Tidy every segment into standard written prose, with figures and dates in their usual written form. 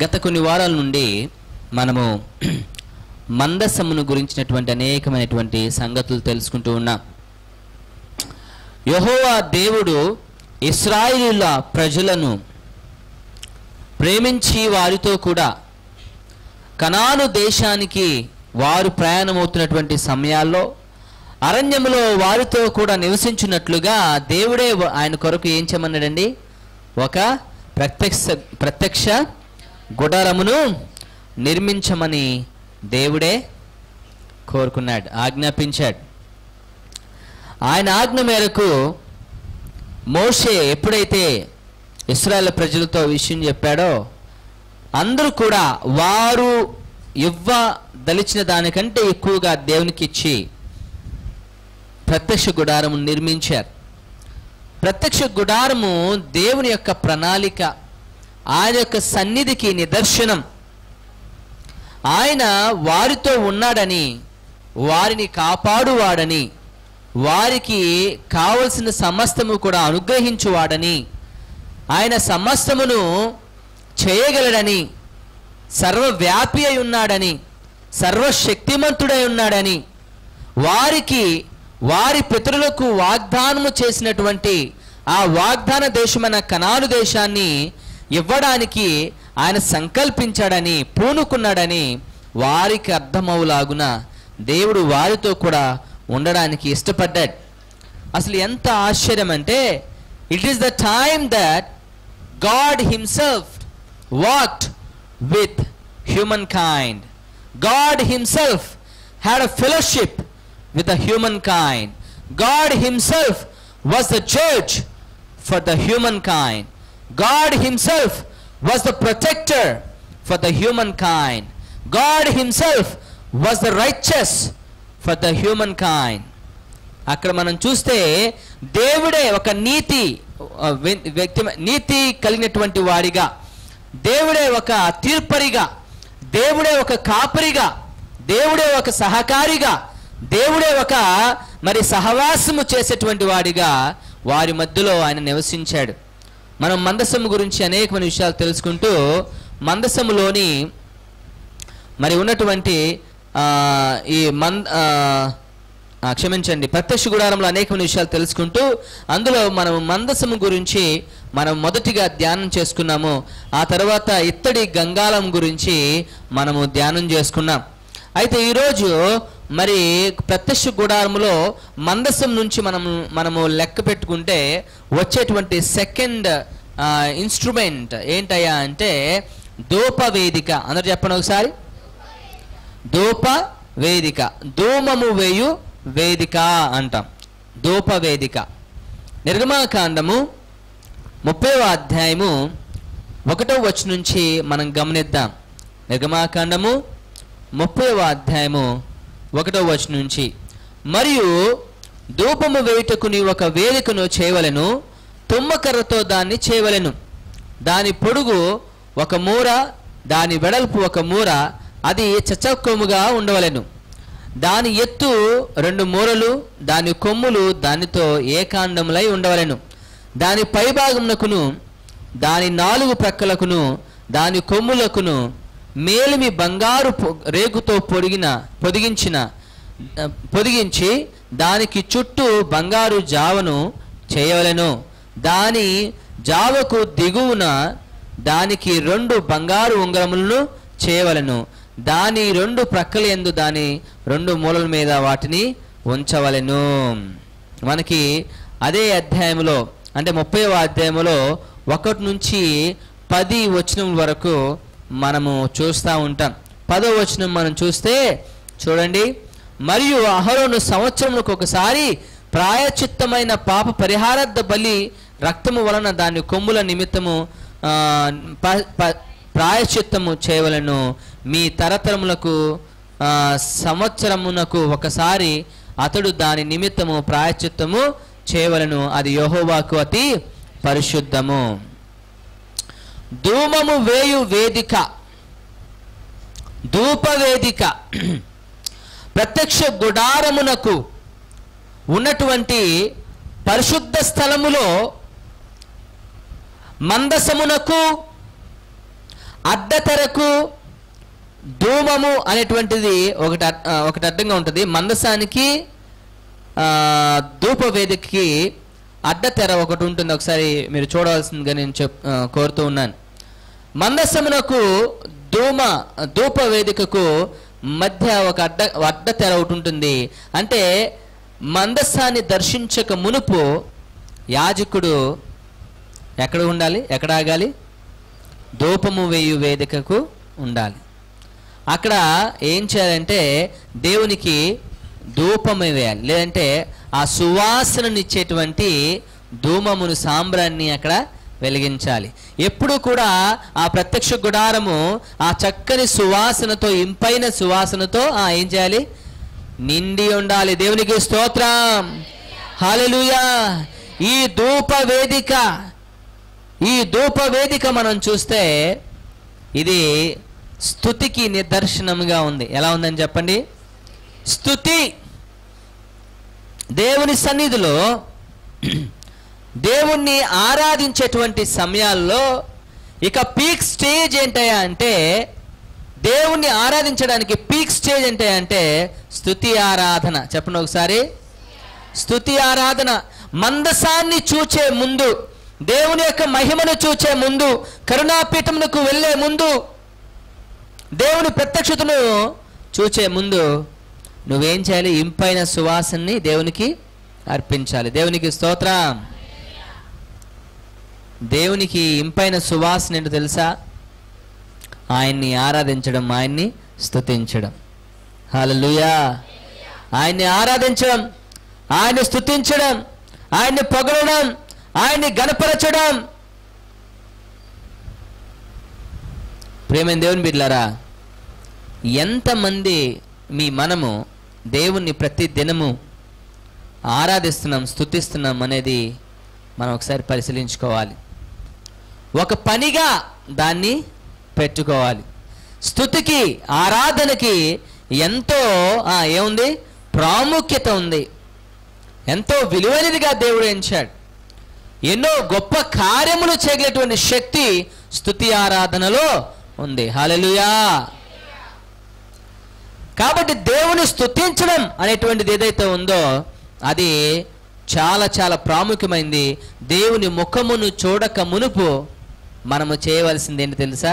గత కొన్ని వారాల నుండి మనము మందసమును గురించినటువంటి అనేకమైనటువంటి సంగతులు తెలుసుకుంటూ ఉన్నాం. యెహోవా దేవుడు ఇశ్రాయేలీయుల ప్రజలను ప్రేమించి వారితో కూడా కనాను దేశానికి వారు ప్రయాణమవుతున్నటువంటి సమయాల్లో అరణ్యములో వారితో కూడా నివసించున్నట్లుగా దేవుడే ఆయన కొరకు ఏం చేయమన్నాడండి? ఒక ప్రత్యక్ష గుడారమును నిర్మించమని దేవుడే కోరుకున్నాడు, ఆజ్ఞాపించాడు. ఆయన ఆజ్ఞ మేరకు మోషే ఎప్పుడైతే ఇశ్రాయేలు ప్రజలతో విషయం చెప్పాడో అందరూ కూడా వారు ఇవ్వదలిచిన దానికంటే ఎక్కువగా దేవునికి ఇచ్చి ప్రత్యక్ష గుడారము నిర్మించారు. ప్రత్యక్ష గుడారము దేవుని యొక్క ప్రణాళిక, ఆయన యొక్క సన్నిధికి నిదర్శనం. ఆయన వారితో ఉన్నాడని, వారిని కాపాడువాడని, వారికి కావలసిన సమస్తము కూడా అనుగ్రహించువాడని, ఆయన సమస్తమును చేయగలడని, సర్వవ్యాపి అయి ఉన్నాడని, సర్వశక్తిమంతుడై ఉన్నాడని వారికి వారి పితరులకు వాగ్దానము చేసినటువంటి ఆ వాగ్దాన దేశమైన కనాను దేశాన్ని ఇవ్వడానికి ఆయన సంకల్పించాడని, పూనుకున్నాడని వారికి అర్థమవులాగున దేవుడు వారితో కూడా ఉండడానికి ఇష్టపడ్డాడు. అసలు ఎంత ఆశ్చర్యం అంటే, it is the time that God himself walked with human kind. God himself had a fellowship with the humankind. God himself was the judge for the humankind. God himself was the protector for the humankind. God himself was the righteous for the humankind. అక్కడ మనం చూస్తే దేవుడే ఒక నీతి కలిగినటువంటి వాడిగా, దేవుడే ఒక తీర్పరిగా, దేవుడే ఒక కాపరిగా, దేవుడే ఒక సహకారిగా, దేవుడే ఒక మరి సహవాసము చేసేటువంటి వాడిగా వారి మధ్యలో ఆయన నివసించాడు. మనం మందసము గురించి అనేకమైన విషయాలు తెలుసుకుంటూ మందసములోని మరి ఉన్నటువంటి ప్రత్యక్ష గుడారంలో అనేకమైన విషయాలు తెలుసుకుంటూ అందులో మనం మందసము గురించి మనం మొదటిగా ధ్యానం చేసుకున్నాము. ఆ తర్వాత ఇత్తడి గంగాళం గురించి మనము ధ్యానం చేసుకున్నాం. అయితే ఈరోజు మరి ప్రత్యక్ష గుడారములో మందసం నుంచి మనము లెక్క పెట్టుకుంటే వచ్చేటువంటి సెకండ్ ఇన్స్ట్రుమెంట్ ఏంటయ్యా అంటే ధూప వేదిక. అందరూ చెప్పండి ఒకసారి, ధూప వేదిక. ధూమము వేయు వేదిక అంటాం, ధూప వేదిక. నిర్గమకాండము 30వ అధ్యాయము 1వ వచనం నుంచి మనం గమనిద్దాం. నిర్గమకాండము 30వ అధ్యాయము 1వ వచనం నుంచి, మరియు ధూపము వేయుటకు నీ ఒక వేదికను చేయవలెను, తుమ్మకర్రతో దాన్ని చేయవలెను. దాని పొడుగు 1 మూర, దాని వెడల్పు 1 మూర, అది చచ్చకొమ్ముగా ఉండవలెను. దాని ఎత్తు 2 మూరలు, దాని కొమ్ములు దానితో ఏకాండములై ఉండవలెను. దాని పైభాగమునకును దాని 4 ప్రక్కలకును దాని కొమ్ములకును మేలిమి బంగారు రేగుతో పొదిగించి దానికి చుట్టూ బంగారు జావను చేయవలెను. దాని జావకు దిగువన దానికి 2 బంగారు ఉంగరములను చేయవలెను. దాని 2 ప్రక్కలందు దాని 2 మూలల మీద వాటిని ఉంచవలెను. మనకి అదే అధ్యాయంలో అంటే 30వ అధ్యాయంలో 1 నుంచి 10 వచనం వరకు మనము చూస్తూ ఉంటాం. 10వ వచనం మనం చూస్తే చూడండి, మరియు అహరోను సంవత్సరములకు ఒకసారి ప్రాయచిత్తమైన పాప పరిహారార్థ బలి రక్తము వలన దాని కొమ్ముల నిమిత్తము ప్రాయచిత్తము చేయవలను. మీ తరతరములకు సంవత్సరమునకు ఒకసారి అతడు దాని నిమిత్తము ప్రాయచిత్తము చేయవలను, అది యెహోవాకు అతి పరిశుద్ధము. ధూమము వేయు వేదిక, ధూపవేదిక. ప్రత్యక్ష గుడారమునకు ఉన్నటువంటి పరిశుద్ధ స్థలములో మందసమునకు అడ్డతరకు ధూమము అనేటువంటిది ఒకటి అడ్డంగా ఉంటుంది. మందసానికి ధూప వేదికకి అడ్డతెర ఒకటి ఉంటుంది. ఒకసారి మీరు చూడవలసిందిగా నేను కోరుతూ ఉన్నాను. మందసమునకు ధూప వేదికకు మధ్య ఒక అడ్డతెర ఒకటి ఉంటుంది. అంటే మందస్సాన్ని దర్శించక మునుపు యాజకుడు ఎక్కడ ఉండాలి, ఎక్కడ ఆగాలి? ధూపము వేయు వేదికకు ఉండాలి. అక్కడ ఏం చేయాలంటే దేవునికి ధూపమే వేయాలి, లేదంటే ఆ సువాసననిచ్చేటువంటి ధూమమును సాంబ్రాన్ని అక్కడ వెలిగించాలి. ఎప్పుడు కూడా ఆ ప్రత్యక్ష గుడారము ఆ చక్కని సువాసనతో, ఇంపైన సువాసనతో ఏం చేయాలి? నిండి ఉండాలి. దేవునికి స్తోత్రం, హల్లెలూయా. ఈ ధూప వేదిక మనం చూస్తే ఇది స్తుతికి నిదర్శనంగా ఉంది. ఎలా ఉందని చెప్పండి? స్తుతి దేవుని సన్నిధిలో దేవుణ్ణి ఆరాధించేటువంటి సమయాల్లో ఇక పీక్ స్టేజ్ ఏంటయా అంటే, దేవుణ్ణి ఆరాధించడానికి పీక్ స్టేజ్ ఏంటయా అంటే స్తుతి ఆరాధన. చెప్పండి ఒకసారి, స్తుతి ఆరాధన. మందసాన్ని చూచే ముందు, దేవుని యొక్క మహిమను చూచే ముందు, కరుణాపీఠమునకు వెళ్ళే ముందు, దేవుని ప్రత్యక్షతను చూచే ముందు నువ్వేం చేయాలి? ఇంపైన సువాసనని దేవునికి అర్పించాలి. దేవునికి స్తోత్రం. దేవునికి ఇంపైన సువాసన ఏంటో తెలుసా? ఆయన్ని ఆరాధించడం, ఆయన్ని స్తుతించడం. హల్లెలూయా. ఆయన్ని ఆరాధించడం, ఆయన్ని స్తుతించడం, ఆయన్ని పొగడడం, ఆయన్ని గణపరచడం. ప్రేమైన దేవుని బిడ్డలారా, ఎంతమంది మనము దేవుణ్ణి ప్రతి దినము ఆరాధిస్తున్నాం, స్తుతిస్తున్నాం అనేది మనం ఒకసారి పరిశీలించుకోవాలి. ఒక పనిగా దాన్ని పెట్టుకోవాలి. స్తుతికి, ఆరాధనకి ఎంతో ఏముంది? ప్రాముఖ్యత ఉంది. ఎంతో విలువైనదిగా దేవుడు ఎంచాడు. ఎన్నో గొప్ప కార్యములు చేయగలిగినటువంటి శక్తి స్తుతి ఆరాధనలో ఉంది. హల్లెలూయా. కాబట్టి దేవుని స్తుతించడం అనేటువంటిది ఏదైతే ఉందో అది చాలా చాలా ప్రాముఖ్యమైంది. దేవుని ముఖమును చూడక మునుపు మనము చేయవలసింది ఏంటి తెలుసా?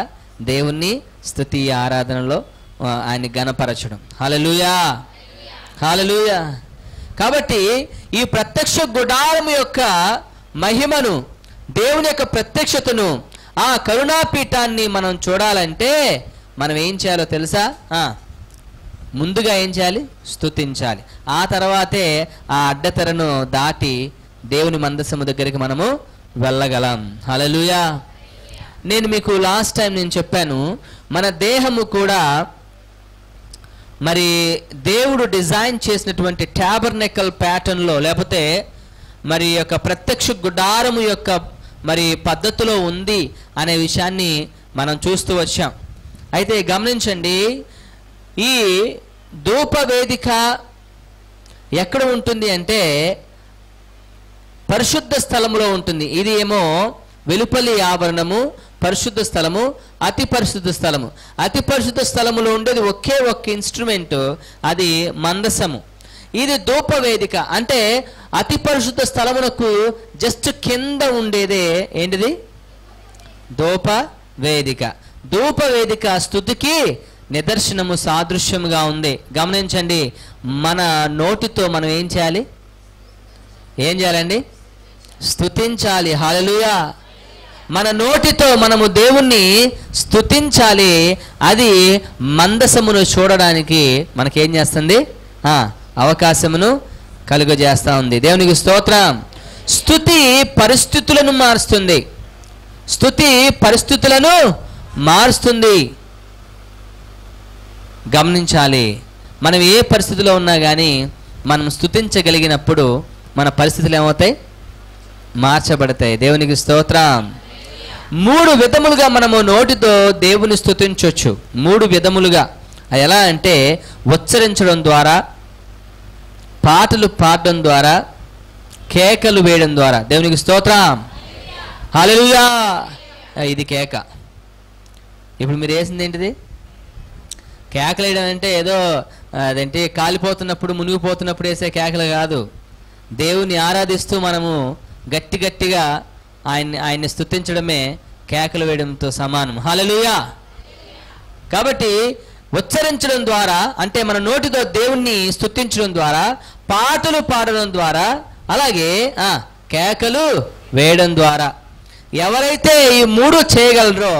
దేవుణ్ణి స్తుతి ఆరాధనలో ఆయన్ని గణపరచడం. హల్లెలూయా, హల్లెలూయా. కాబట్టి ఈ ప్రత్యక్ష గుడారం యొక్క మహిమను, దేవుని యొక్క ప్రత్యక్షతను, ఆ కరుణాపీఠాన్ని మనం చూడాలంటే మనం ఏం చేయాలో తెలుసా? ముందుగా ఏం చేయాలి? స్తుతించాలి. ఆ తర్వాతే ఆ అడ్డతెరను దాటి దేవుని మందసము దగ్గరికి మనము వెళ్ళగలం. హల్లెలూయా. నేను మీకు లాస్ట్ టైం నేను చెప్పాను, మన దేహము కూడా మరి దేవుడు డిజైన్ చేసినటువంటి టాబర్నెకల్ ప్యాటర్న్లో, లేకపోతే మరి యొక్క ప్రత్యక్ష గుడారము యొక్క మరి పద్ధతిలో ఉంది అనే విషయాన్ని మనం చూస్తూ వచ్చాం. అయితే గమనించండి, ఈ ధూపవేదిక ఎక్కడ ఉంటుంది అంటే పరిశుద్ధ స్థలములో ఉంటుంది. ఇది ఏమో వెలుపలి ఆవరణము, పరిశుద్ధ స్థలము, అతి పరిశుద్ధ స్థలము. అతి పరిశుద్ధ స్థలములో ఉండేది ఒకే ఒక్క ఇన్స్ట్రుమెంటు, అది మందసము. ఇది ధూపవేదిక అంటే అతి పరిశుద్ధ స్థలమునకు జస్ట్ కింద ఉండేదే ఏంటిది? ధూపవేదిక. ధూపవేదిక స్తుతికి నిదర్శనము, సాదృశ్యముగా ఉంది. గమనించండి, మన నోటితో మనం ఏం చేయాలి? ఏం చేయాలండి? స్తుతించాలి. హల్లెలూయా. మన నోటితో మనము దేవుణ్ణి స్తుతించాలి. అది మందసమును చూడడానికి మనకేం చేస్తుంది? అవకాశమును కలుగజేస్తూ ఉంది. దేవునికి స్తోత్రం. స్తుతి పరిస్థితులను మారుస్తుంది. స్తుతి పరిస్థితులను మారుస్తుంది. గమనించాలి, మనం ఏ పరిస్థితిలో ఉన్నా కానీ మనం స్తుతించగలిగినప్పుడు మన పరిస్థితులు ఏమవుతాయి? మార్చబడతాయి. దేవునికి స్తోత్రం. మూడు విధములుగా మనము నోటితో దేవుని స్తుతించవచ్చు. మూడు విధములుగా, ఎలా అంటే ఉచ్చరించడం ద్వారా, పాటలు పాడడం ద్వారా, కేకలు వేయడం ద్వారా. దేవునికి స్తోత్రం, హల్లెలూయా. ఇది కేక, ఇప్పుడు మీరు చేసింది ఏంటిది? కేకలేయడం అంటే ఏదో అదేంటి కాలిపోతున్నప్పుడు మునిగిపోతున్నప్పుడు వేసే కేకలు కాదు. దేవుని ఆరాధిస్తూ మనము గట్టి గట్టిగా ఆయన్ని స్తుతించడమే కేకలు వేయడంతో సమానం. హల్లెలూయా. కాబట్టి ఉచ్చరించడం ద్వారా అంటే మన నోటితో దేవుణ్ణి స్తుతించడం ద్వారా, పాటలు పాడడం ద్వారా, అలాగే కేకలు వేయడం ద్వారా ఎవరైతే ఈ మూడు చేయగలరో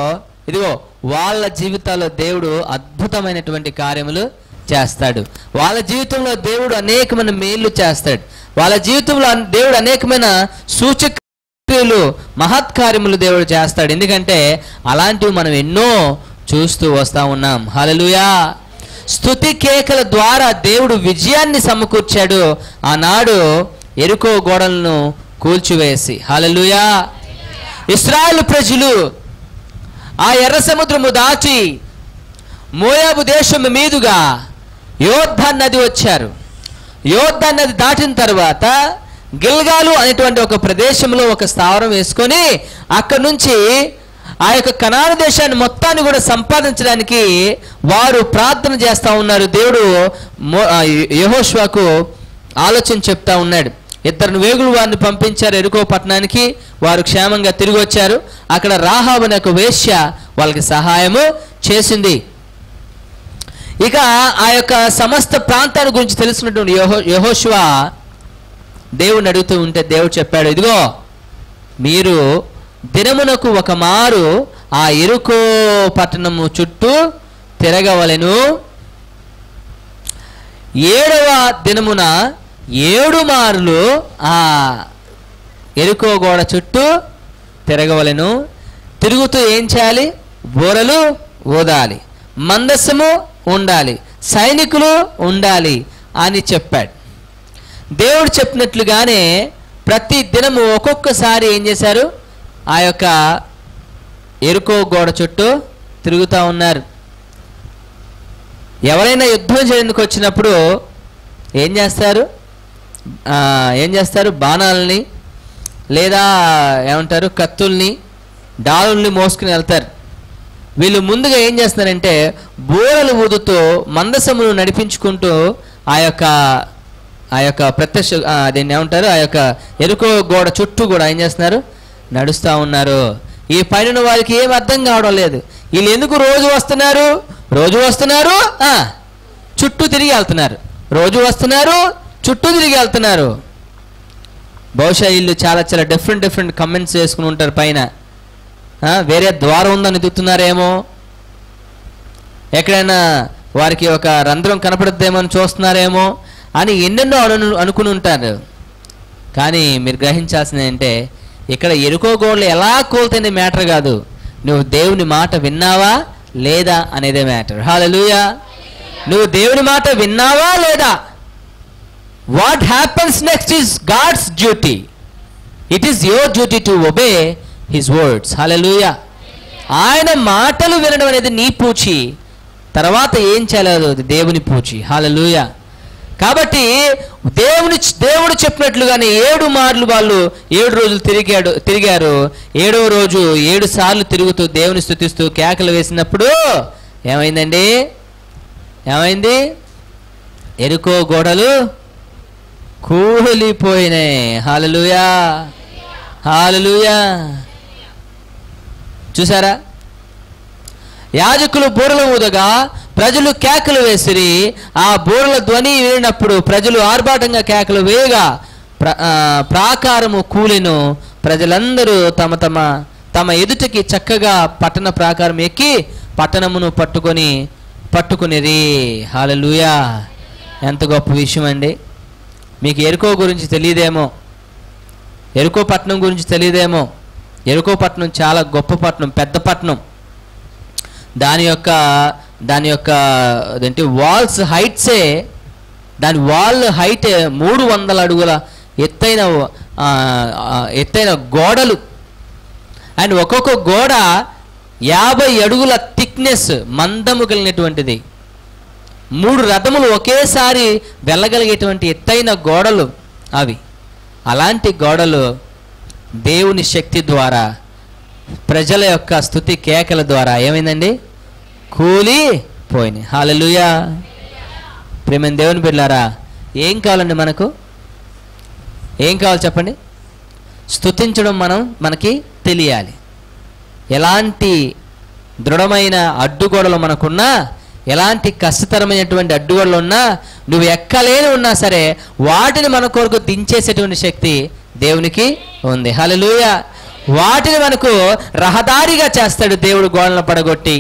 ఇదిగో వాళ్ళ జీవితాల్లో దేవుడు అద్భుతమైనటువంటి కార్యములు చేస్తాడు. వాళ్ళ జీవితంలో దేవుడు అనేకమైన మేలు చేస్తాడు. వాళ్ళ జీవితంలో దేవుడు అనేకమైన సూచక్రియలు మహత్కార్యములు దేవుడు చేస్తాడు. ఎందుకంటే అలాంటివి మనం ఎన్నో చూస్తూ వస్తూ ఉన్నాం. హల్లెలూయా. స్తుతి కేకల ద్వారా దేవుడు విజయాన్ని సమకూర్చాడు ఆనాడు ఎరికో గోడలను కూల్చివేసి. హల్లెలూయా. ఇశ్రాయేలు ప్రజలు ఆ ఎర్ర సముద్రము దాచి మోయాబు దేశం మీదుగా యోర్దాను నది వచ్చారు. యోర్దాను నది దాటిన తర్వాత గిల్గాలు అనేటువంటి ఒక ప్రదేశంలో ఒక స్థావరం వేసుకొని అక్కడ నుంచి ఆ యొక్క కనాను దేశాన్ని మొత్తాన్ని కూడా సంపాదించడానికి వారు ప్రార్థన చేస్తూ ఉన్నారు. దేవుడు యెహోషువకు ఆలోచన చెప్తా ఉన్నాడు. ఇద్దరు వేగులు వారిని పంపించారు ఎరికో పట్టణానికి. వారు క్షేమంగా తిరిగి వచ్చారు. అక్కడ రాహాబు అనే ఒక వేశ్య వాళ్ళకి సహాయము చేసింది. ఇక ఆ యొక్క సమస్త ప్రాంతాన్ని గురించి తెలిసినటువంటి యెహోషువ దేవుడిని అడుగుతూ ఉంటే దేవుడు చెప్పాడు, ఇదిగో మీరు దినమునకు ఒక మారు ఆ ఎరికో పట్టణము చుట్టూ తిరగవలెను. 7వ దినమున 7 మార్లు ఆ ఎరికో గోడ చుట్టూ తిరగవలెను. తిరుగుతూ ఏం చేయాలి? బోరలు ఊదాలి, మందస్సము ఉండాలి, సైనికులు ఉండాలి అని చెప్పాడు. దేవుడు చెప్పినట్లుగానే ప్రతి దినము ఒక్కొక్కసారి ఏం చేశారు? ఆ యొక్క ఎరికో గోడ చుట్టూ తిరుగుతూ ఉన్నారు. ఎవరైనా యుద్ధం చేయడానికి వచ్చినప్పుడు ఏం చేస్తారు? బాణాలని లేదా ఏమంటారు కత్తుల్ని, డాలుల్ని మోసుకుని వెళ్తారు. వీళ్ళు ముందుగా ఏం చేస్తున్నారంటే బోరలు ఊదుతూ మందసమును నడిపించుకుంటూ ఆ యొక్క ప్రత్యక్ష దీన్ని ఏమంటారు ఆ యొక్క ఎరుకో గోడ చుట్టూ కూడా ఏం చేస్తున్నారు? నడుస్తూ ఉన్నారు. ఈ పైన వాళ్ళకి ఏం అర్థం కావడం లేదు. వీళ్ళు ఎందుకు రోజు వస్తున్నారు చుట్టూ తిరిగి వెళ్తున్నారు, బహుశా వీళ్ళు చాలా డిఫరెంట్ కమెంట్స్ వేసుకుని ఉంటారు. పైన వేరే ద్వారం ఉందని ఎదుగుతున్నారేమో, ఎక్కడైనా వారికి ఒక రంధ్రం కనపడద్దేమో అని చూస్తున్నారేమో అని ఎన్నెన్నో అనుకుని ఉంటారు. కానీ మీరు గ్రహించాల్సింది ఏంటంటే ఇక్కడ ఎరుకో గోడలు ఎలా కోల్తేనే మ్యాటర్ కాదు, నువ్వు దేవుని మాట విన్నావా లేదా అనేదే మ్యాటర్. హల్లెలూయా. నువ్వు దేవుని మాట విన్నావా లేదా? What happens next is God's duty. It is your duty to obey his words. Hallelujah. ఆయన మాటలు వినడం అనేది నీ పూచి, తర్వాత ఏం చేయలేదు అది దేవుని పూచి. హల్లెలూయా. కాబట్టి దేవుడు చెప్పినట్లుగానే 7 మార్లు వాళ్ళు 7 రోజులు తిరిగారు. 7వ రోజు 7 సార్లు తిరుగుతూ దేవుని స్తుతిస్తూ కేకలు వేసినప్పుడు ఏమైంది? ఎరికో గోడలు కూలిపోయినాయి. హల్లెలూయా. చూసారా? యాజకులు బూరలు ఊదగా ప్రజలు కేకలు వేసిరి. ఆ బూరల ధ్వని వినినప్పుడు ప్రజలు ఆర్భాటంగా కేకలు వేయగా ప్రాకారము కూలెను. ప్రజలందరూ తమ ఎదుటికి చక్కగా పట్టణ ప్రాకారం ఎక్కి పట్టణమును పట్టుకునిరి. హల్లెలూయా. ఎంత గొప్ప విషయం అండి. మీకు ఎరికో గురించి తెలియదేమో, ఎరికో పట్టణం గురించి తెలియదేమో. ఎరికో పట్టణం చాలా గొప్ప పట్టణం, పెద్ద పట్టణం. దాని యొక్క అదేంటి వాల్స్ హైట్సే, దాని వాల్ హైట్ 300 అడుగుల ఎత్తైన గోడలు. అండ్ ఒక్కొక్క గోడ 50 అడుగుల థిక్నెస్, మందము కలిగినటువంటిది. 3 రథములు ఒకేసారి వెళ్ళగలిగేటువంటి ఎత్తైన గోడలు అవి. అలాంటి గోడలు దేవుని శక్తి ద్వారా ప్రజల యొక్క స్తుతి కేకల ద్వారా ఏమైందండి? కూలిపోయినాయి. హల్లెలూయా. ప్రేమ దేవుని బిడ్డలారా, ఏం కావాలండి మనకు? ఏం కావాలి చెప్పండి? స్తుతించడం మనకి తెలియాలి. ఎలాంటి దృఢమైన అడ్డుగోడలు మనకున్నా, ఎలాంటి కష్టతరమైనటువంటి అడ్డుగోడలు ఉన్నా, నువ్వు ఎక్కలేని ఉన్నా సరే వాటిని మన కొరకు దించేసేటువంటి శక్తి దేవునికి ఉంది. హల్లెలూయా. వాటిని మనకు రహదారిగా చేస్తాడు దేవుడు గోడలను పడగొట్టి.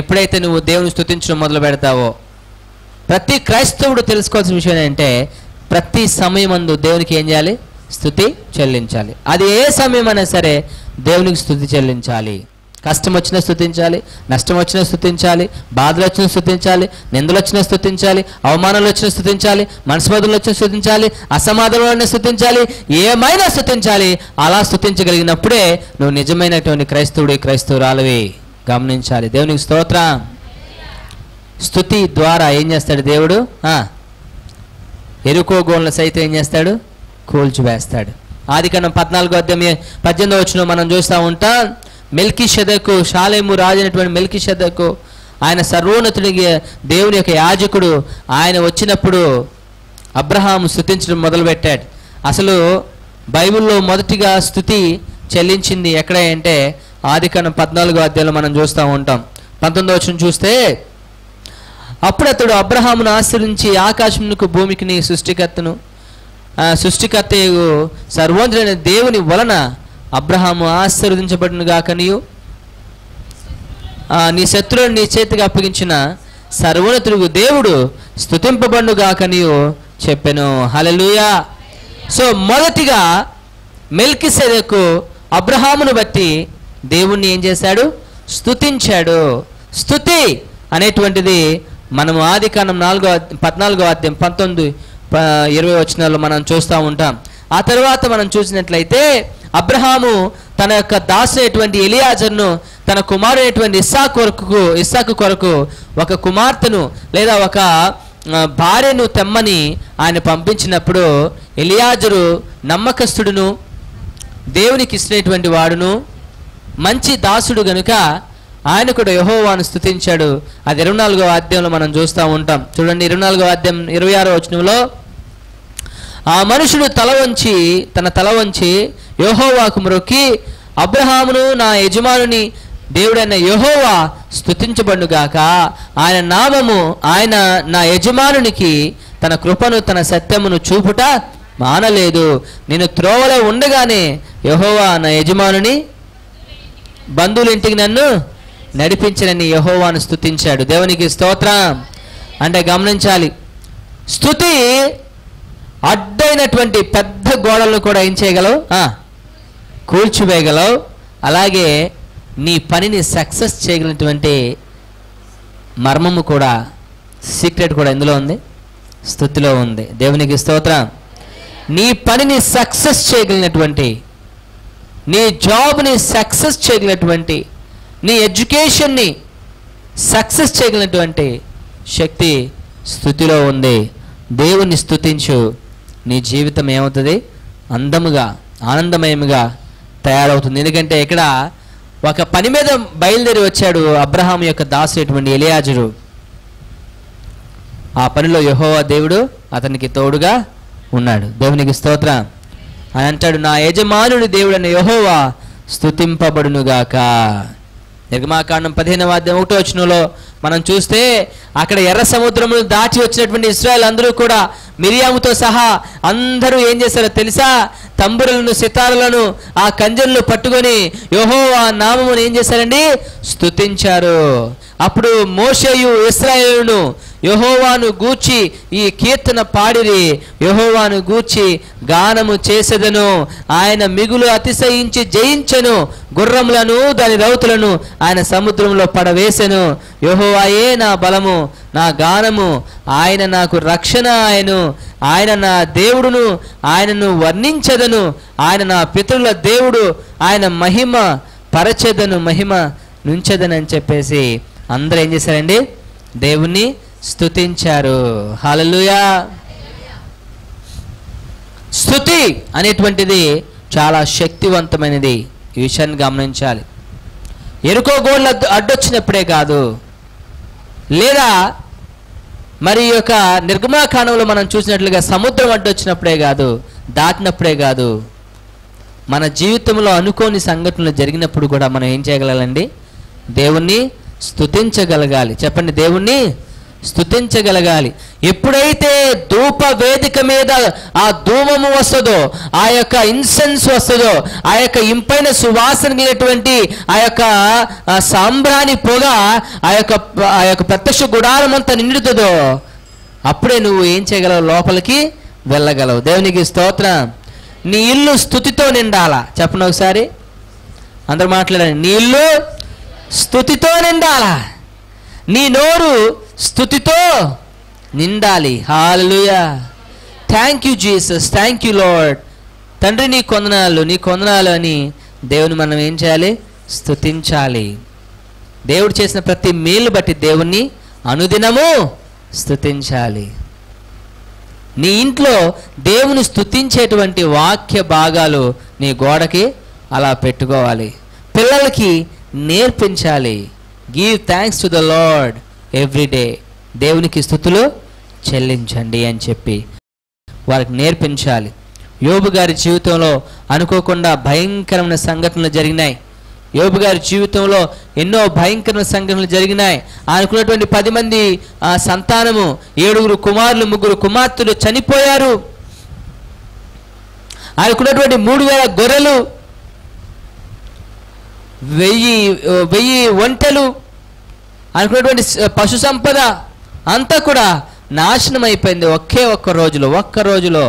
ఎప్పుడైతే నువ్వు దేవుని స్తుతించడం మొదలు పెడతావో, ప్రతి క్రైస్తవుడు తెలుసుకోవాల్సిన విషయం ఏంటంటే ప్రతి సమయమందు దేవునికి ఏం చేయాలి? స్తుతి చెల్లించాలి. అది ఏ సమయం అయినా సరే దేవునికి స్తుతి చెల్లించాలి. కష్టం వచ్చినా స్తుతించాలి, నష్టం వచ్చినా స్తుతించాలి, బాధలు వచ్చినా స్తుతించాలి, నిందలు వచ్చినా స్తుతించాలి, అవమానాలు వచ్చినా స్తుతించాలి, మనస్మధులు వచ్చినా స్తుతించాలి, అసమాధానాలను స్తుతించాలి, ఏమైనా స్తుతించాలి. అలా స్తుతించగలిగినప్పుడే నువ్వు నిజమైనటువంటి క్రైస్తవుడు, క్రైస్తవురాలివి. గమనించాలి. దేవునికి స్తోత్రం. స్తుతి ద్వారా ఏం చేస్తాడు దేవుడు? ఎరుకో గోళ్ళను సైతం ఏం చేస్తాడు? కూల్చివేస్తాడు. ఆదికాండం 14:18 మనం చూస్తూ ఉంటాం. మెల్కీషెదకు, షాలేము రాజు అయినటువంటి మెల్కీషెదకు, ఆయన సర్వోన్నతుడికి దేవుని యొక్క యాజకుడు, ఆయన వచ్చినప్పుడు అబ్రహాము స్తుతించడం మొదలుపెట్టాడు. అసలు బైబిల్లో మొదటిగా స్తుతి చెల్లించింది ఎక్కడ అంటే ఆదికాండం 14:18 మనం చూస్తూ ఉంటాం. 19వ వచనం చూస్తే, అప్పుడు అతడు అబ్రహామును ఆశ్రయించి ఆకాశమునకు భూమికిని సృష్టికర్త సర్వోన్నతుడైన దేవుని వలన అబ్రహాము ఆశీర్వదించబడిన గాక, నీవు నీ శత్రువుని నీ చేతికి అప్పగించిన సర్వోన్నతుడు దేవుడు స్తుతింపబడిన గాక నీవు చెప్పెను. హల్లెలూయా. సో మొదటిగా మెల్కీసెదెకు అబ్రహామును బట్టి దేవుణ్ణి ఏం చేశాడు? స్తుతించాడు. స్తుతి అనేటువంటిది మనము ఆదికాండం 14:14-20 మనం చూస్తూ ఉంటాం. ఆ తర్వాత మనం చూసినట్లయితే అబ్రహాము తన యొక్క దాసు అయినటువంటి ఎలియాజర్ను తన కుమారుడు అయినటువంటి ఇస్సాకు కొరకు ఒక కుమార్తెను లేదా ఒక భార్యను తెమ్మని ఆయన పంపించినప్పుడు, ఎలియాజరు నమ్మకస్తుడును దేవునికి ఇష్టమైనటువంటి వాడును మంచి దాసుడు గనుక ఆయన కూడా యెహోవాను స్తుతించాడు. అది 24వ అధ్యాయంలో మనం చూస్తూ ఉంటాం. చూడండి, 24వ అధ్యాయం 26వ వచనంలో, ఆ మనుషుడు తన తల వంచి యెహోవాకు మొర్రొక్కి, అబ్రహామును నా యజమానుని దేవుడైన యెహోవా స్తుతించబడుగాక, ఆయన నా యజమానునికి తన కృపను తన సత్యమును చూపుట మానలేదు. నేను త్రోవలో ఉండగానే యెహోవా నా యజమానుని బంధువులింటికి నన్ను నడిపించనని యెహోవాను స్తుతించాడు. దేవునికి స్తోత్రం. అంటే గమనించాలి, స్తుతి అడ్డైనటువంటి పెద్ద గోడలను కూడా ఏం చేయగలవు? కూల్చివేయగలవు. అలాగే నీ పనిని సక్సెస్ చేయగలిగినటువంటి మర్మము కూడా, సీక్రెట్ కూడా ఎందులో ఉంది? స్తుతిలో ఉంది. దేవునికి స్తోత్రం. నీ పనిని సక్సెస్ చేయగలిగినటువంటి, నీ జాబ్ని సక్సెస్ చేయగలిగినటువంటి, నీ ఎడ్యుకేషన్ని సక్సెస్ చేయగలిగినటువంటి శక్తి స్తుతిలో ఉంది. దేవుని స్తుతించు. నీ జీవితం ఏమవుతుంది? అందముగా, ఆనందమయముగా తయారవుతుంది. ఎందుకంటే ఇక్కడ ఒక పని మీద బయలుదేరి వచ్చాడు అబ్రహాం యొక్క దాసు అయినటువంటి ఎలియాజరు. ఆ పనిలో యెహోవా దేవుడు అతనికి తోడుగా ఉన్నాడు. దేవునికి స్తోత్రం. ఆయన అంటాడు, నా యజమానుడి దేవుడైన యెహోవా స్తుతింపబడునుగాక. నిర్గమాకాండం 15:1 మనం చూస్తే, అక్కడ ఎర్ర సముద్రమును దాటి వచ్చినటువంటి ఇశ్రాయేలు అందరూ కూడా మిరియాముతో సహా అందరూ ఏం చేశారో తెలుసా? తంబురులను, సితారులను, ఆ కంజలను పట్టుకొని యెహోవా నామమును ఏం చేశారండి? స్తుతించారు. అప్పుడు మోషేయు ఇశ్రాయేలును యెహోవాను గూర్చి ఈ కీర్తన పాడిరి, యెహోవాను గూర్చి గానము చేసెదను, ఆయన మిగులు అతిశయించి జయించెను, గుర్రములను దాని రౌతులను ఆయన సముద్రంలో పడవేసెను, యెహోవాయే నా బలము నా గానము, ఆయన నాకు రక్షణ ఆయను, ఆయన నా దేవుడును, ఆయనను వర్ణించెదను, ఆయన నా పితరుల దేవుడు, ఆయన మహిమ పరచెదను, మహిమ నుంచెదను అని చెప్పేసి అందరూ ఏం చేశారండి? దేవుణ్ణి స్తుతించారు. హల్లెలూయా. స్తుతి అనేటువంటిది చాలా శక్తివంతమైనది. ఈ విషయాన్ని గమనించాలి. ఎరుకో గోళ్ళు అడ్డొచ్చినప్పుడే కాదు, లేదా మరి యొక్క నిర్గమాకాండంలో మనం చూసినట్లుగా సముద్రం అడ్డొచ్చినప్పుడే కాదు, దాటినప్పుడే కాదు, మన జీవితంలో అనుకోని సంఘటనలు జరిగినప్పుడు కూడా మనం ఏం చేయగలగాలండి? దేవుణ్ణి స్తుతించగలగాలి. చెప్పండి, దేవుణ్ణి స్తుతించగలగాలి. ఎప్పుడైతే ధూప వేదిక మీద ఆ ధూమము వస్తుందో, ఆ యొక్క ఇన్సెన్స్ వస్తుందో, ఆ యొక్క ఇంపైన సువాసన కలిగినటువంటి ఆ యొక్క సాంబ్రాణి పొగ ఆ యొక్క ప్రత్యక్ష గుడారం అంతా నిండుతుందో, అప్పుడే నువ్వు ఏం చేయగలవు? లోపలికి వెళ్ళగలవు. దేవునికి స్తోత్రం. నీ ఇల్లు స్తుతితో నిండాలా. చెప్పండి ఒకసారి, అందరూ మాట్లాడండి. నీ ఇల్లు స్తుతితో నిండాలా, నీ నోరు స్తుతితో నిండాలి. Hallelujah. Thank you Jesus, thank you Lord. తండ్రి నీ కొందనాలు, నీ కొందనాలు అని దేవుని మనం ఏం చేయాలి? స్తుతించాలి. దేవుడు చేసిన ప్రతి మేలు బట్టి దేవుణ్ణి అనుదినము స్తుతించాలి. నీ ఇంట్లో దేవుని స్తుతించేటువంటి వాక్య భాగాలు నీ గోడకి అలా పెట్టుకోవాలి. పిల్లలకి నేర్పించాలి. Give thanks to the Lord everyday. దేవునికి స్తుతులు చెల్లించండి అని చెప్పి వారికి నేర్పించాలి. యోబు గారి జీవితంలో అనుకోకుండా భయంకరమైన సంఘటనలు జరిగినాయి. యోబు గారి జీవితంలో ఎన్నో భయంకరమైన సంఘటనలు జరిగినాయి. ఆయనకున్నటువంటి 10 మంది సంతానము, 7 కుమారులు, 3 కుమార్తెలు చనిపోయారు. ఆయనకున్నటువంటి 3000 గొర్రెలు, 1000 ఒంటెలు, అనుకున్నటువంటి పశు సంపద అంతా కూడా నాశనం అయిపోయింది ఒక్క రోజులో.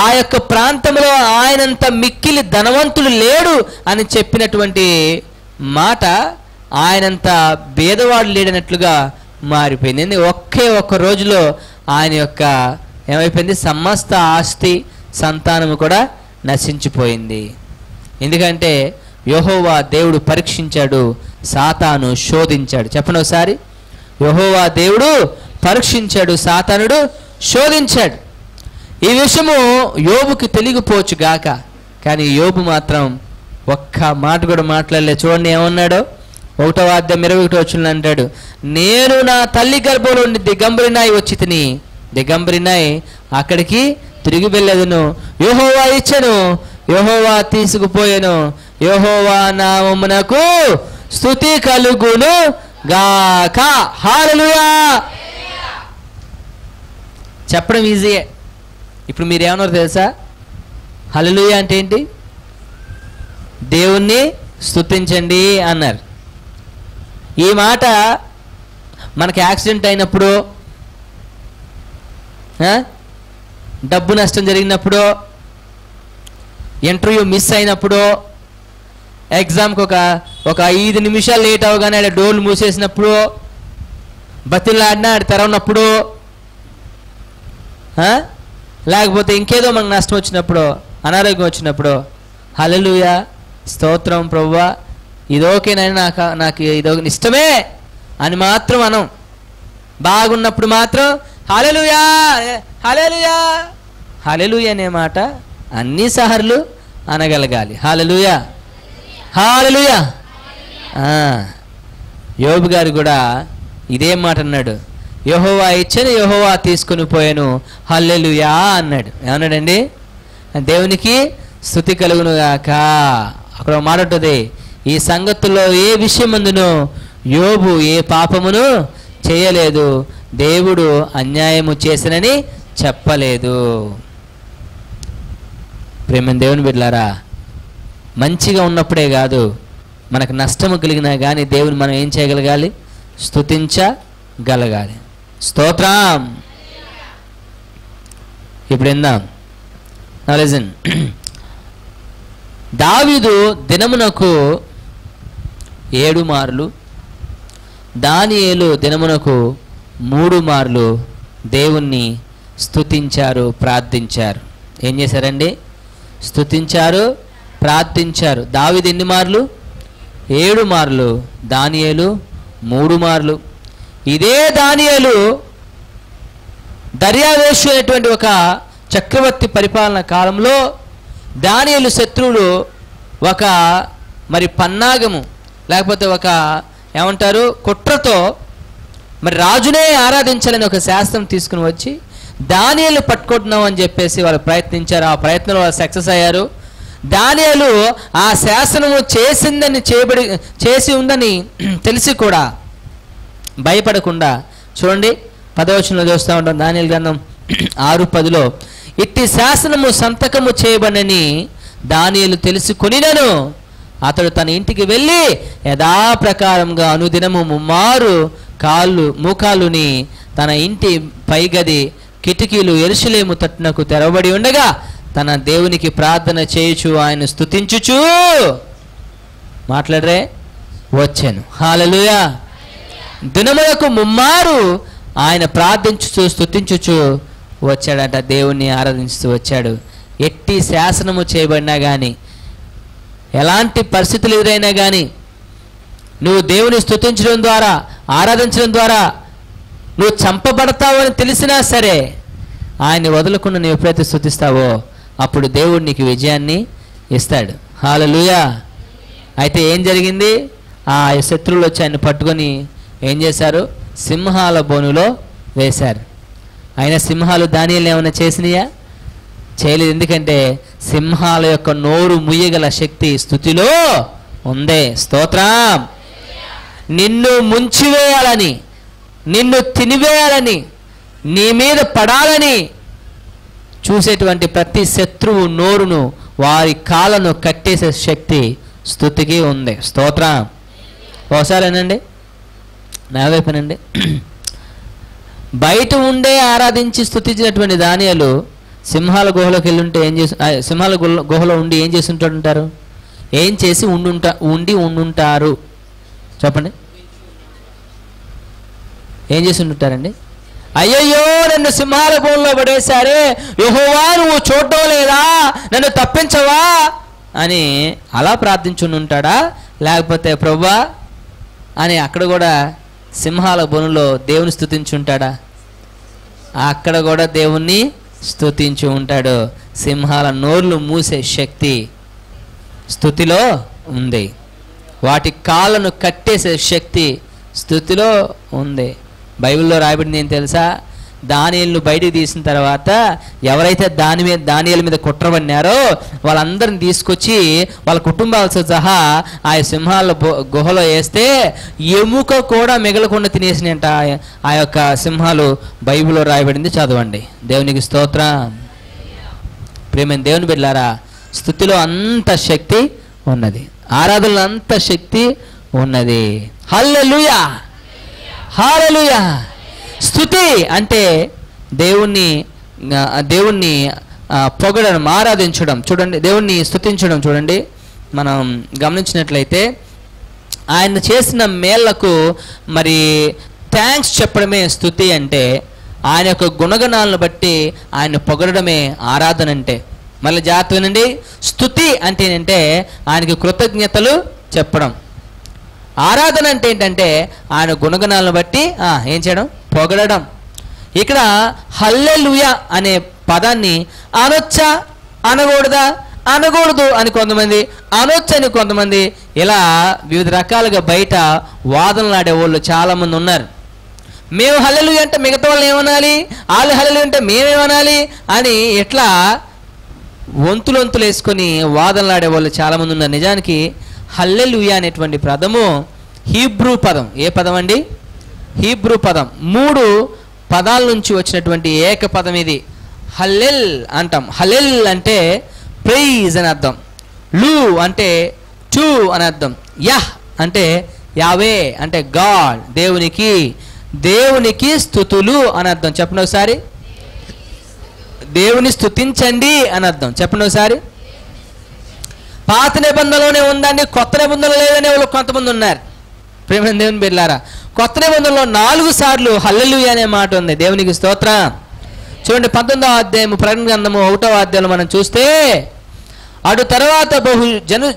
ఆ యొక్క ప్రాంతంలో ఆయనంత మిక్కిలి ధనవంతులు లేడు అని చెప్పినటువంటి మాట ఆయనంత భేదవాడు లేడనట్లుగా మారిపోయింది. ఒక్క రోజులో ఆయన యొక్క ఏమైపోయింది? సమస్త ఆస్తి సంతానము కూడా నశించిపోయింది. ఎందుకంటే యెహోవా దేవుడు పరీక్షించాడు, సాతాను శోధించాడు. చెప్పండి ఒకసారి, యెహోవా దేవుడు పరీక్షించాడు, సాతానుడు శోధించాడు. ఈ విషయము యోబుకి తెలియకపోవచ్చు గాక, కానీ యోబు మాత్రం ఒక్క మాట కూడా మాట్లాడలే. చూడండి ఏమన్నాడో, 1వ అధ్యాయం 21వ వచనం అంటాడు, నేను నా తల్లి గర్భంలో నుండి దిగంబరినాయి వచ్చి తిని, దిగంబరినాయి అక్కడికి తిరిగి వెళ్ళేదను, యెహోవా ఇచ్చెను, యెహోవా తీసుకుపోయాను, యెహోవా నామమునకు స్తుతి కలుగును గాక. హల్లెలూయా. చెప్పడం ఈజీయే. ఇప్పుడు మీరేమన్నారు తెలుసా? హల్లెలూయా అంటే ఏంటి? దేవుణ్ణి స్తుతించండి అన్నారు. ఈ మాట మనకి యాక్సిడెంట్ అయినప్పుడు, డబ్బు నష్టం జరిగినప్పుడు, ఇంటర్వ్యూ మిస్ అయినప్పుడు, ఎగ్జామ్కి ఒక 5 నిమిషాలు లేట్ అవగానే ఆడ డోర్లు మూసేసినప్పుడు, బతిలాడినా ఆడ తెరవనప్పుడు, లేకపోతే ఇంకేదో మనకు నష్టం వచ్చినప్పుడు, అనారోగ్యం వచ్చినప్పుడు, హల్లెలూయా, స్తోత్రం ప్రభువా, ఇదోకేనైనా నాకు ఇదో ఇష్టమే అని మాత్రం మనం బాగున్నప్పుడు మాత్రం హల్లెలూయా హల్లెలూయా హల్లెలూయా అనే మాట అన్నిసార్లు అనగలగాలి. హల్లెలూయా హల్లెలూయా. యోబు గారు కూడా ఇదే మాట అన్నాడు, యెహోవా ఇచ్చాను, యెహోవా తీసుకుని పోయాను, హల్లెలూయా అన్నాడు. ఏమన్నాడండి? దేవునికి స్తుతి కలుగునుగాక. అక్కడ మాట ఉంటుంది, ఈ సంగతుల్లో ఏ విషయమందును యోబు ఏ పాపమును చేయలేదు, దేవుడు అన్యాయము చేసినని చెప్పలేదు. ప్రేమను దేవుని బిడ్డలారా, మంచిగా ఉన్నప్పుడే కాదు, మనకు నష్టము కలిగినా కానీ దేవుని మనం ఏం చేయగలగాలి? స్తుతించగలగాలి. స్తోత్రం. ఇప్పుడు విందాం. లిజన్, దావీదు దినమునకు 7 మార్లు, దానియేలు దినమునకు 3 మార్లు దేవుణ్ణి స్తుతించారు, ప్రార్థించారు. ఏం చేశారండి? స్తుతించారు, ప్రార్థించారు. దావీదు ఎన్ని మార్లు? 7 మార్లు, దానియేలు 3 మార్లు. ఇదే దానియేలు దర్యావేషు అనేటువంటి ఒక చక్రవర్తి పరిపాలన కాలంలో దానియేలు శత్రువులు ఒక మరి పన్నాగము లేకపోతే ఒక ఏమంటారు కుట్రతో మరి రాజునే ఆరాధించాలని ఒక శాస్త్రం తీసుకుని వచ్చి దానియేలు పట్టుకుంటున్నాం అని చెప్పేసి వాళ్ళు ప్రయత్నించారు. ఆ ప్రయత్నంలో వాళ్ళు సక్సెస్ అయ్యారు. దానియేలు ఆ శాసనము చేసిందని చేసి ఉందని తెలిసి కూడా భయపడకుండా చూడండి 10వ వచనంలో చూస్తూ ఉంటాం. దానియేలు గ్రంథం 6:10లో ఇట్టి శాసనము సంతకము చేయబడని దానియేలు తెలుసుకొనినను అతడు తన ఇంటికి వెళ్ళి యథాప్రకారంగా అనుదినము మోకాలుని తన ఇంటి పైగది కిటికీలు యెరూషలేము తట్టునకు తెరవబడి ఉండగా తన దేవునికి ప్రార్థన చేయుచు ఆయన స్తుతించుచు మాట్లాడరే వచ్చాను. హల్లెలూయా. దినములకు ముమ్మారు ఆయన ప్రార్థించుచు స్తుతించుచు వచ్చాడట. దేవుణ్ణి ఆరాధించుతూ వచ్చాడు. ఎట్టి శాసనము చేయబడినా కానీ ఎలాంటి పరిస్థితులు ఎదురైనా కానీ నువ్వు దేవుని స్తుతించడం ద్వారా ఆరాధించడం ద్వారా నువ్వు చంపబడతావు అని తెలిసినా సరే ఆయన్ని వదలకుండా నువ్వు ఎప్పుడైతే స్తుతిస్తావో అప్పుడు దేవుడు నీకు విజయాన్ని ఇస్తాడు. హల్లెలూయా. అయితే ఏం జరిగింది? ఆ శత్రువులు వచ్చి ఆయన పట్టుకొని ఏం చేశారు? సింహాల బోనులో వేశారు. అయినా సింహాలు దానియేలు ఏమైనా చేసినాయా? చేయలేదు. ఎందుకంటే సింహాల యొక్క నోరు ముయ్యగల శక్తి స్తుతిలో ఉందే. స్తోత్రం. నిన్ను ముంచివేయాలని, నిన్ను తినివేయాలని, నీ మీద పడాలని చూసేటువంటి ప్రతి శత్రువు నోరును వారి కాళ్ళను కట్టేసే శక్తి స్తుతికి ఉంది. స్తోత్రం. ఒకసారేనండి నా వైపునండి, బయట ఉండే ఆరాధించి స్తుతించినటువంటి దానియేలు సింహాల గుహలోకి వెళ్ళుంటే ఏం చేసి సింహాల గుహలో ఉండి ఏం చేసి ఉంటాడంటారు? ఏం చేసి ఉండుంటారు చెప్పండి? ఏం చేసి ఉంటుంటారండి? అయ్యయ్యో నన్ను సింహాల గుహలో పడేశారే, యెహోవా నువ్వు చూడటం లేదా, నన్ను తప్పించవా అని అలా ప్రార్థించుంటాడా? లేకపోతే ప్రభువా అని అక్కడ కూడా సింహాల బోనులో దేవుని స్తుతించుంటాడా? అక్కడ కూడా దేవుణ్ణి స్తుతించి ఉంటాడు. సింహాల నోర్లు మూసే శక్తి స్తుతిలో ఉంది. వాటి కాళ్ళను కట్టేసే శక్తి స్తుతిలో ఉంది. బైబిల్లో రాయబడింది ఏం తెలుసా? దానియేలును బయటికి తీసిన తర్వాత ఎవరైతే దానియేలు మీద కుట్రబడినారో వాళ్ళందరిని తీసుకొచ్చి వాళ్ళ కుటుంబాలతో సహా ఆ సింహాల గుహలో వేస్తే ఎముక కూడా మిగలకుండా తినేసినంట ఆ యొక్క సింహాలు. బైబిల్లో రాయబడింది, చదవండి. దేవునికి స్తోత్రం. ప్రేమ దేవుని బిడ్డలారా, స్తుతిలో అంత శక్తి ఉన్నది, ఆరాధనలో అంత శక్తి ఉన్నది. హల్లెలూయా, హల్లెలూయా. స్తుతి అంటే దేవుణ్ణి పొగడడం, ఆరాధించడం. చూడండి, దేవుణ్ణి స్తుతించడం. చూడండి, మనం గమనించినట్లయితే ఆయన చేసిన మేళ్లకు మరి థ్యాంక్స్ చెప్పడమే స్తుతి అంటే. ఆయన యొక్క గుణగణాలను బట్టి ఆయన పొగడమే ఆరాధన అంటే. మళ్ళీ జాగ్రత్తనండి, స్తుతి అంటే ఏంటంటే ఆయనకి కృతజ్ఞతలు చెప్పడం. ఆరాధన అంటే ఏంటంటే ఆయన గుణగణాలను బట్టి ఏం చేయడం? పొగడడం. ఇక్కడ హల్లెలూయా అనే పదాన్ని అనొచ్చా, అనకూడదా, అనకూడదు అని కొంతమంది, అనొచ్చని కొంతమంది, ఇలా వివిధ రకాలుగా బయట వాదనలు ఆడేవాళ్ళు చాలామంది ఉన్నారు. మేము హల్లెలూయా అంటే మిగతా వాళ్ళు ఏమనాలి, వాళ్ళు హల్లెలూయా అంటే మేమేమనాలి అని ఇట్లా వంతులు వేసుకొని వాదనలు ఆడేవాళ్ళు చాలామంది ఉన్నారు. నిజానికి హల్లెలూయా అనేటువంటి పదము హీబ్రూ పదం. ఏ పదం అండి? హీబ్రూ పదం. 3 పదాల నుంచి వచ్చినటువంటి ఏక పదం ఇది. హల్లెల్ అంటాం. హల్లెల్ అంటే ప్రైజ్ అని అర్థం. లూ అంటే టు అని అర్థం. యహ్ అంటే యావే అంటే గాడ్, దేవునికి, దేవునికి స్తుతులు అని అర్థం. చెప్పండి ఒకసారి, దేవుని స్తుతించండి అని అర్థం. చెప్పండి ఒకసారి. పాత నిబంధనలోనే ఉందండి, కొత్త నిబంధనలు లేదనే వాళ్ళు కొంతమంది ఉన్నారు. ప్రేమ దేవుని బిడ్డలారా, కొత్త నిబంధనలో 4 సార్లు హల్లెలూయా అనే మాట ఉంది. దేవునికి స్తోత్రం. చూడండి, 19వ అధ్యాయము ప్రకటన గ్రంథము 1వ అధ్యాయంలో మనం చూస్తే, అటు తర్వాత బహు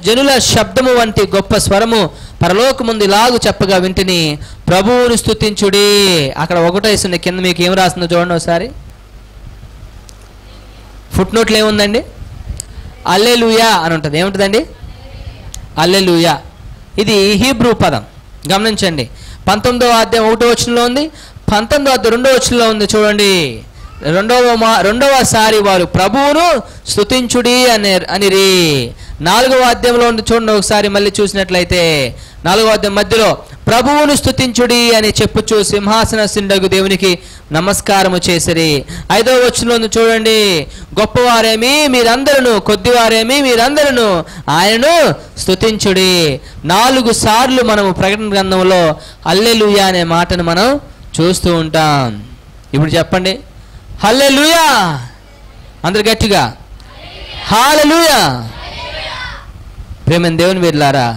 జనుల శబ్దము వంటి గొప్ప స్వరము పరలోకముందు ఇలాగు చెప్పగా వింటిని, ప్రభువును స్తుతించుడి. అక్కడ 1 కింద మీకు ఏం రాస్తుందో చూడండి ఒకసారి. ఫుట్ నోట్లు ఏముందండి? హల్లెలూయా అని ఉంటుంది. ఏముంటుందండి? హల్లెలూయా. ఇది హీబ్రూ పదం, గమనించండి. 19వ అధ్యాయం 1వ వచనంలో ఉంది, 19వ అధ్యాయం 2వ వచనంలో ఉంది. చూడండి, రెండవసారి వారు ప్రభువును స్తుతించుడి అనిరి. 4వ అధ్యాయంలో చూడండి ఒకసారి, మళ్ళీ చూసినట్లయితే 4వ అధ్యాయం మధ్యలో ప్రభువును స్తుతించుడి అని చెప్పుచూ సింహాసనసిండగు దేవునికి నమస్కారము చేసిరి. 5వ వచనంలో చూడండి, గొప్పవారేమి మీరందరూ, కొద్దివారేమి మీరందరూ ఆయనను స్తుతించుడి. 4 సార్లు మనము ప్రకటన గ్రంథంలో హల్లెలూయా అనే మాటను మనం చూస్తూ ఉంటాం. ఇప్పుడు చెప్పండి హల్లెలూయా, అందరు గట్టిగా హల్లెలూయా. ప్రేమ దేవుని బిడ్డలారా,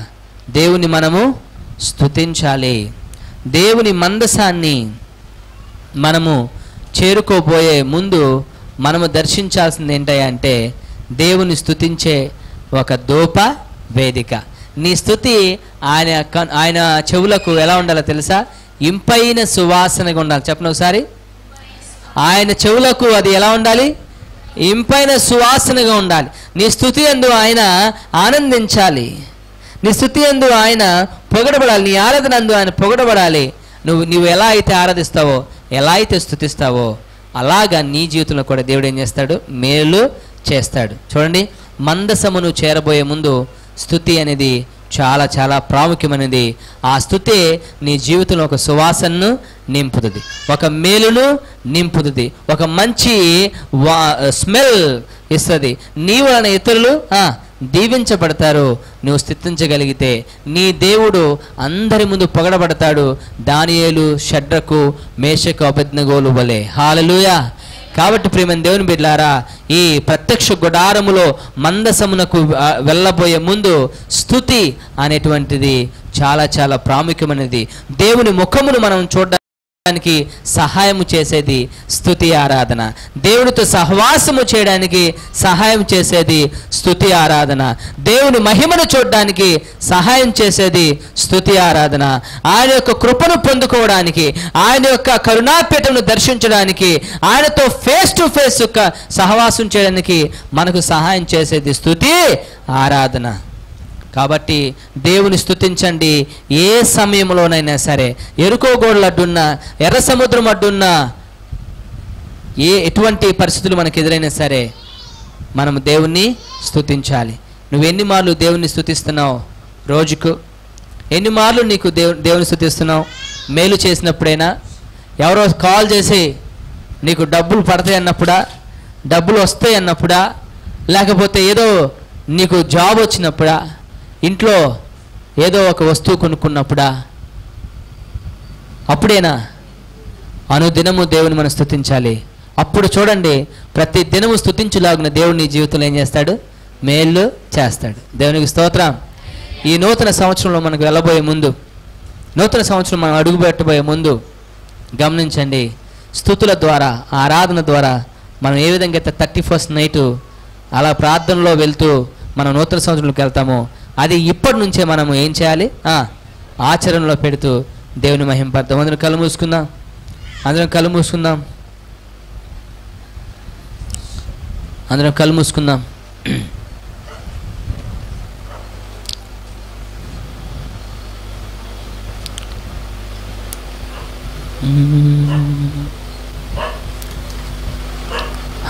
దేవుని మనము స్తుతించాలి. దేవుని మందసాన్ని మనము చేరుకోబోయే ముందు మనము దర్శించాల్సింది ఏంటంటే దేవుని స్తుతించే ఒక ధూప వేదిక. నీ స్తుతి ఆయన చెవులకు ఎలా ఉండాలో తెలుసా? ఇంపైన సువాసనగా ఉండాలి. చెప్పండి ఒకసారి, ఆయన చెవులకు అది ఎలా ఉండాలి? ఇంపైన సువాసనగా ఉండాలి. నీ స్తుతి యందు ఆయన ఆనందించాలి, నీ స్తుతి యందు ఆయన పొగడబడాలి, నీ ఆరాధన యందు ఆయన పొగడబడాలి. నువ్వు ఎలా అయితే ఆరాధిస్తావో, ఎలా అయితే స్తుతిస్తావో, అలాగా నీ జీవితంలో కూడా దేవుడు ఏం చేస్తాడు? మేలు చేస్తాడు. చూడండి, మందసమును చేరబోయే ముందు స్తుతి అనేది చాలా చాలా ప్రాముఖ్యమైనది. ఆ స్తుతే నీ జీవితంలో ఒక సువాసనను నింపుతుంది, ఒక మేలును నింపుతుంది, ఒక మంచి స్మెల్ ఇస్తుంది. నీవు అనే ఇతరులు దీవించబడతారు. నువ్వు స్తుతించగలిగితే నీ దేవుడు అందరి ముందు పొగడబడతాడు. దానియేలు, షడ్రకు, మేషకు, అబేద్నెగోలు వలే. హల్లెలూయా. కాబట్టి ప్రియమైన దేవుని బిడ్డలారా, ఈ ప్రత్యక్ష గుడారములో మందసమునకు వెళ్ళబోయే ముందు స్తుతి అనేటువంటిది చాలా చాలా ప్రాముఖ్యమైనది. దేవుని ముఖమును మనం చూడడానికి సహాయం చేసేది స్తుతి ఆరాధన. దేవుడితో సహవాసము చేయడానికి సహాయం చేసేది స్తుతి ఆరాధన. దేవుని మహిమను చూడడానికి సహాయం చేసేది స్తుతి ఆరాధన. ఆయన యొక్క కృపను పొందుకోవడానికి, ఆయన యొక్క కరుణాపీఠమును దర్శించడానికి, ఆయనతో ఫేస్ టు ఫేస్ సహవాసం చేయడానికి మనకు సహాయం చేసేది స్తుతి ఆరాధన. కాబట్టి దేవుని స్తుతించండి ఏ సమయంలోనైనా సరే. ఎరుకో గోడలు అడ్డున్నా, ఎర్ర సముద్రం అడ్డున్నా, ఎటువంటి పరిస్థితులు మనకు ఎదురైనా సరే మనం దేవుణ్ణి స్తుతించాలి. నువ్వెన్ని మార్లు దేవుణ్ణి స్తుతిస్తున్నావు రోజుకు? ఎన్ని మార్లు నీకు దేవుని స్తుతిస్తున్నావు? మేలు చేసినప్పుడైనా, ఎవరో కాల్ చేసి నీకు డబ్బులు పడతాయి అన్నప్పుడా, డబ్బులు వస్తాయి అన్నప్పుడా, లేకపోతే ఏదో నీకు జాబ్ వచ్చినప్పుడా, ఇంట్లో ఏదో ఒక వస్తువు కొనుక్కున్నప్పుడా? అప్పుడేనా? అనుదినము దేవుని మనం స్తుతించాలి. అప్పుడు చూడండి, ప్రతి దినము స్తుతించులాగున దేవుని జీవితంలో ఏం చేస్తాడు? మేలు చేస్తాడు. దేవునికి స్తోత్రం. ఈ నూతన సంవత్సరంలో మనకు వెళ్ళబోయే ముందు, నూతన సంవత్సరం మనం అడుగుపెట్టబోయే ముందు గమనించండి, స్తుతుల ద్వారా, ఆరాధన ద్వారా మనం ఏ విధంగా అయితే 31st నైటు అలా ప్రార్థనలో వెళ్తూ మనం నూతన సంవత్సరంలోకి వెళ్తామో, అది ఇప్పటి నుంచే మనము ఏం చేయాలి? ఆచరణలో పెడుతూ దేవుని మహింపడతాం. అందరం కళ్ళు మూసుకుందాం, అందరం కళ్ళు మూసుకుందాం, అందరం కళ్ళు మూసుకుందాం.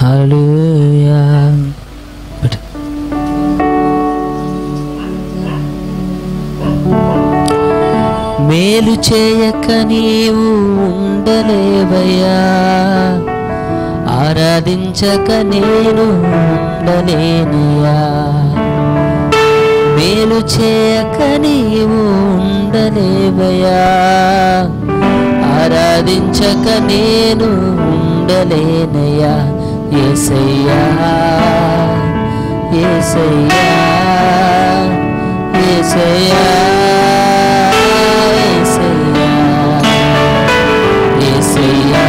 హల్లెలూయా. మేలు చేయక నీవు ఉండలేవయ్యా, ఆరాధించక నేను ఉండలేనయ్యా. మేలు చేయక నీవు ఉండలేవయ్యా, ఆరాధించక నేను ఉండలేనయ్యా. యేసయ్యా, యేసయ్యా, యేసయ్యా, యేసయ్యా,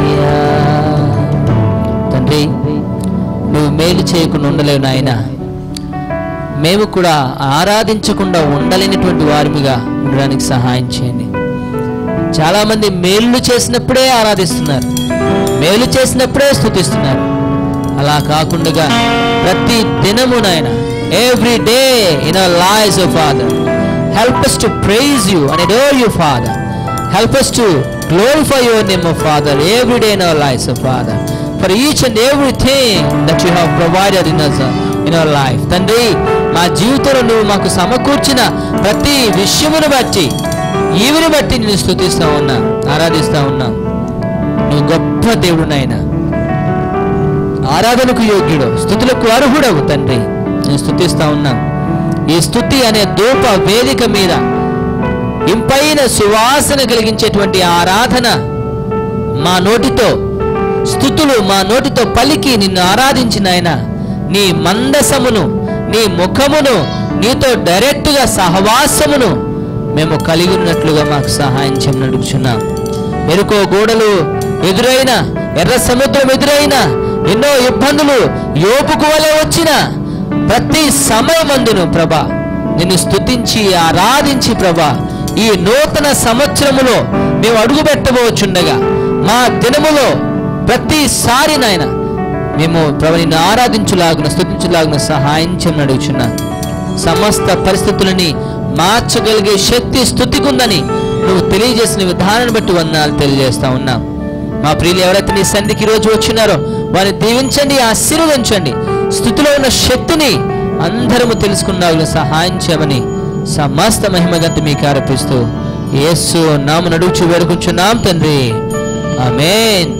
నువ్వు మేలు చేయకుండా ఉండలేవు నాయన. మేము కూడా ఆరాధించకుండా ఉండలేనటువంటి వారిగా ఉండడానికి సహాయం చేయండి. చాలామంది మేలు చేసినప్పుడే ఆరాధిస్తున్నారు, మేలు చేసినప్పుడే స్తుతిస్తున్నారు. అలా కాకుండా ప్రతి దినము నాయన, every day in our lives O Father, help us to praise you and adore you Father. Help us to glorify your name O Father every day in our lives O Father, for each and everything that you have provided in us in our life. తండ్రి మా జీవితంలో నువ్వు మాకు సమకూర్చిన ప్రతి విషయమును బట్టి ఈవిని బట్టి నిన్ను స్తుతిస్తా ఉన్నా, ఆరాధిస్తా ఉన్నా. నువ్వు గొప్ప దేవుడు నాయన, ఆరాధనకు యోగ్యుడు, స్తుతులకు అర్హుడవు తండ్రి. నేను స్తుతిస్తా ఉన్నా. ఈ స్తుతి అనే ధూప వేదిక మీద ఇంపైన సువాసన కలిగించేటువంటి ఆరాధన మా నోటితో, స్తుతులు మా నోటితో పలికి నిన్ను ఆరాధించిన ఆయన, నీ మందసమును, నీ ముఖమును, నీతో డైరెక్ట్గా సహవాసమును మేము కలిగి ఉన్నట్లుగా మాకు సహాయం చేయమని అడుగుచున్నాం. మెరుకో గోడలు ఎదురైన, ఎర్ర సముద్రం ఎదురైన, ఎన్నో ఇబ్బందులు యోపుకు వలె వచ్చిన ప్రతి సమయమందును ప్రభా నిన్ను స్తుతించి ఆరాధించి ప్రభా ఈ నూతన సంవత్సరములో మేము అడుగు పెట్టబోచుండగా మా దినములో ప్రతిసారి నాయన మేము ప్రభు నిన్ను ఆరాధించులాగున స్తుతించులాగున సహాయం చేయమని అడుగుచున్నాను. సమస్త పరిస్థితులని మార్చగలిగే శక్తి స్తుతికి ఉందని నువ్వు తెలియజేసిన విధానాన్ని బట్టి వందనాలు తెలియజేస్తా ఉన్నాం. మా ప్రియులు ఎవరైతే నీ సన్నిధికి ఈరోజు వచ్చినారో వారిని దీవించండి, ఆశీర్వదించండి. స్తుతిలో ఉన్న శక్తిని అందరము తెలుసుకున్నావు, సహాయం చేయమని సమస్త మహిమగంతి మీకు అర్పిస్తూ యేసు నామమున అడుగుచు వేడుకుంటున్నాం తండ్రి. ఆమేన్.